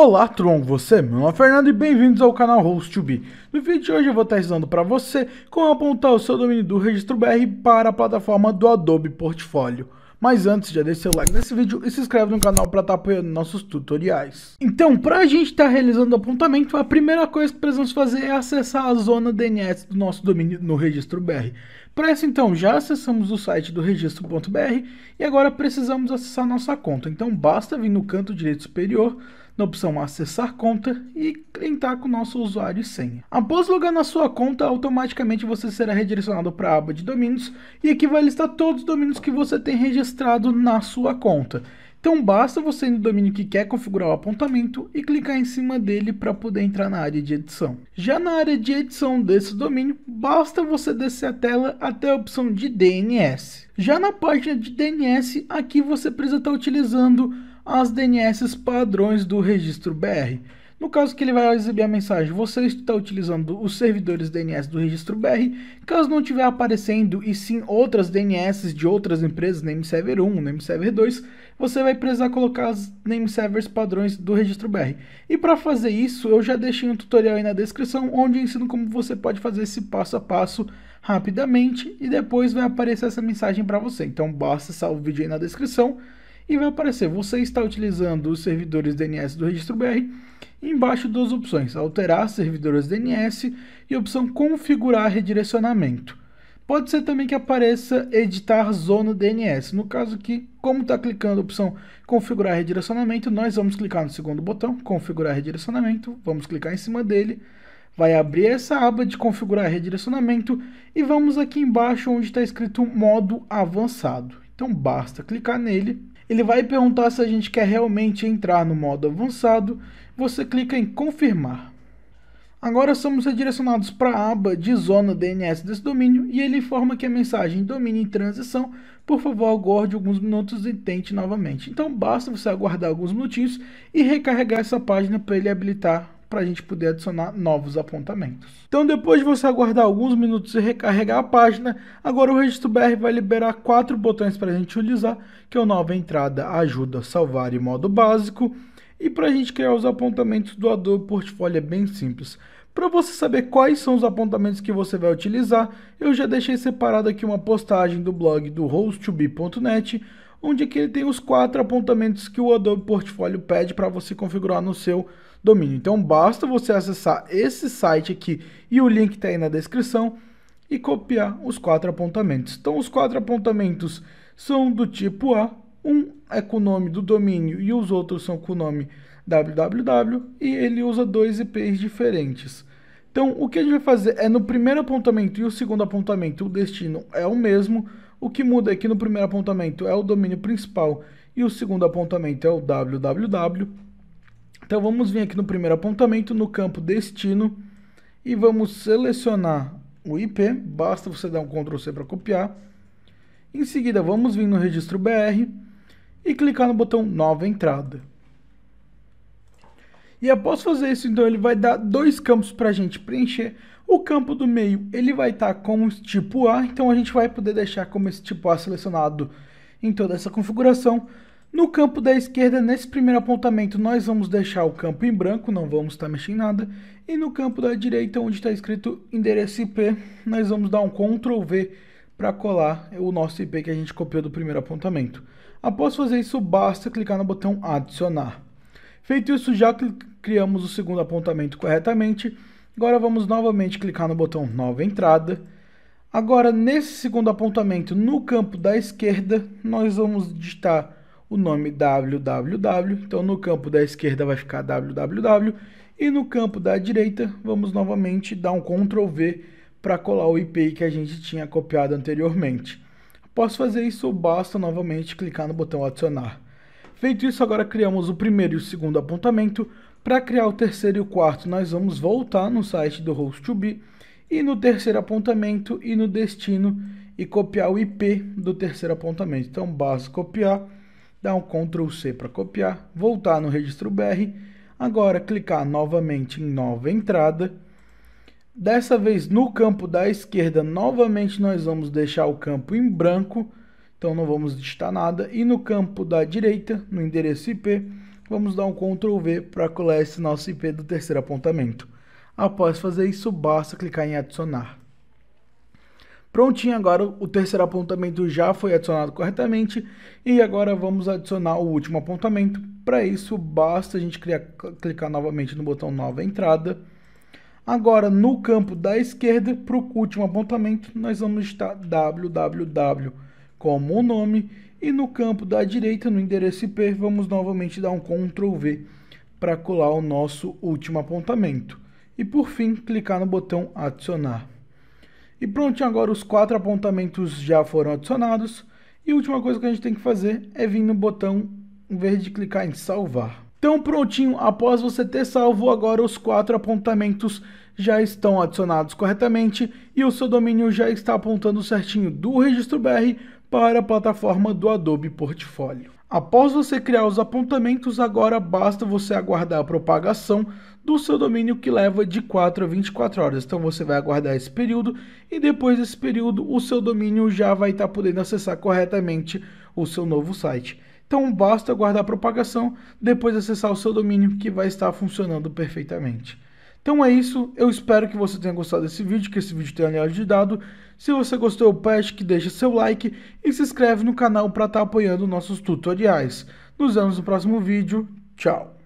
Olá Tron, você? Meu nome é Fernando e bem-vindos ao canal Host2B. No vídeo de hoje eu vou estar ensinando para você como apontar o seu domínio do Registro.br para a plataforma do Adobe Portfolio. Mas antes, já deixa seu like nesse vídeo e se inscreve no canal para estar apoiando nossos tutoriais. Então, para a gente estar realizando o apontamento, a primeira coisa que precisamos fazer é acessar a zona DNS do nosso domínio no Registro.br. Para isso, então, já acessamos o site do Registro.br e agora precisamos acessar nossa conta. Então, basta vir no canto direito superior, na opção acessar conta e entrar com o nosso usuário e senha. Após logar na sua conta, automaticamente você será redirecionado para a aba de domínios e aqui vai listar todos os domínios que você tem registrado na sua conta. Então basta você ir no domínio que quer configurar o apontamento e clicar em cima dele para poder entrar na área de edição. Já na área de edição desse domínio, basta você descer a tela até a opção de DNS. Já na página de DNS, aqui você precisa estar utilizando as DNS padrões do Registro.br. No caso que ele vai exibir a mensagem, você está utilizando os servidores DNS do Registro.br. Caso não estiver aparecendo e sim outras DNS de outras empresas, name server 1, name server 2, você vai precisar colocar as name servers padrões do Registro.br. E para fazer isso, eu já deixei um tutorial aí na descrição, onde eu ensino como você pode fazer esse passo a passo rapidamente e depois vai aparecer essa mensagem para você. Então basta salvar o vídeo aí na descrição e vai aparecer, você está utilizando os servidores DNS do Registro.br. Embaixo duas opções, alterar servidores DNS e a opção configurar redirecionamento. Pode ser também que apareça editar zona DNS, no caso que, como está clicando a opção configurar redirecionamento, nós vamos clicar no segundo botão, configurar redirecionamento, vamos clicar em cima dele, vai abrir essa aba de configurar redirecionamento e vamos aqui embaixo onde está escrito modo avançado, então basta clicar nele. Ele vai perguntar se a gente quer realmente entrar no modo avançado. Você clica em confirmar. Agora somos redirecionados para a aba de zona DNS desse domínio e ele informa que a mensagem domínio em transição, por favor aguarde alguns minutos e tente novamente. Então basta você aguardar alguns minutinhos e recarregar essa página para ele habilitar, para a gente poder adicionar novos apontamentos. Então depois de você aguardar alguns minutos e recarregar a página, agora o Registro.br vai liberar 4 botões para a gente utilizar, que é o nova entrada, ajuda, salvar e modo básico. E para a gente criar os apontamentos do Adobe Portfolio é bem simples. Para você saber quais são os apontamentos que você vai utilizar, eu já deixei separado aqui uma postagem do blog do Host2B.net, onde aqui ele tem os 4 apontamentos que o Adobe Portfolio pede para você configurar no seu domínio. Então basta você acessar esse site aqui e o link está aí na descrição e copiar os 4 apontamentos. Então os 4 apontamentos são do tipo A, um é com o nome do domínio e os outros são com o nome www e ele usa 2 IPs diferentes. Então o que a gente vai fazer é no primeiro apontamento e o segundo apontamento o destino é o mesmo. O que muda é que no primeiro apontamento é o domínio principal e o segundo apontamento é o www. Então vamos vir aqui no primeiro apontamento, no campo destino, e vamos selecionar o IP, basta você dar um Ctrl+C para copiar. Em seguida vamos vir no Registro.br e clicar no botão nova entrada. E após fazer isso, então ele vai dar 2 campos para a gente preencher. O campo do meio ele vai estar com o tipo A, então a gente vai poder deixar como esse tipo A selecionado em toda essa configuração. No campo da esquerda, nesse primeiro apontamento, nós vamos deixar o campo em branco, não vamos estar mexendo em nada. E no campo da direita, onde está escrito endereço IP, nós vamos dar um Ctrl+V para colar o nosso IP que a gente copiou do primeiro apontamento. Após fazer isso, basta clicar no botão adicionar. Feito isso, já criamos o segundo apontamento corretamente. Agora vamos novamente clicar no botão nova entrada. Agora, nesse segundo apontamento, no campo da esquerda, nós vamos digitar o nome www. Então, no campo da esquerda vai ficar www. E no campo da direita, vamos novamente dar um Ctrl+V para colar o IP que a gente tinha copiado anteriormente. Após fazer isso, basta novamente clicar no botão adicionar. Feito isso, agora criamos o primeiro e o segundo apontamento. Para criar o terceiro e o quarto, nós vamos voltar no site do Host2B e no terceiro apontamento e no destino e copiar o IP do terceiro apontamento. Então basta copiar, dar um Ctrl+C para copiar, voltar no Registro.br, agora clicar novamente em nova entrada. Dessa vez no campo da esquerda, novamente nós vamos deixar o campo em branco. Então não vamos digitar nada. E no campo da direita, no endereço IP, Vamos dar um Ctrl V para colar esse nosso IP do terceiro apontamento. Após fazer isso, basta clicar em adicionar. Prontinho, agora o terceiro apontamento já foi adicionado corretamente e agora vamos adicionar o último apontamento. Para isso, basta a gente clicar novamente no botão Nova Entrada. Agora, no campo da esquerda, para o último apontamento, nós vamos digitar www como o nome e no campo da direita, no endereço IP, vamos novamente dar um Ctrl V para colar o nosso último apontamento. E por fim, clicar no botão Adicionar. E prontinho, agora os 4 apontamentos já foram adicionados. E a última coisa que a gente tem que fazer é vir no botão verde e clicar em salvar. Então prontinho, após você ter salvo, agora os 4 apontamentos já estão adicionados corretamente e o seu domínio já está apontando certinho do Registro.br para a plataforma do Adobe Portfolio. Após você criar os apontamentos, agora basta você aguardar a propagação do seu domínio, que leva de 4 a 24 horas. Então você vai aguardar esse período e depois desse período o seu domínio já vai estar podendo acessar corretamente o seu novo site. Então basta aguardar a propagação, depois acessar o seu domínio que vai estar funcionando perfeitamente. Então é isso, eu espero que você tenha gostado desse vídeo, que esse vídeo tenha lhe ajudado. Se você gostou, eu peço que deixe seu like e se inscreve no canal para estar apoiando nossos tutoriais. Nos vemos no próximo vídeo, tchau!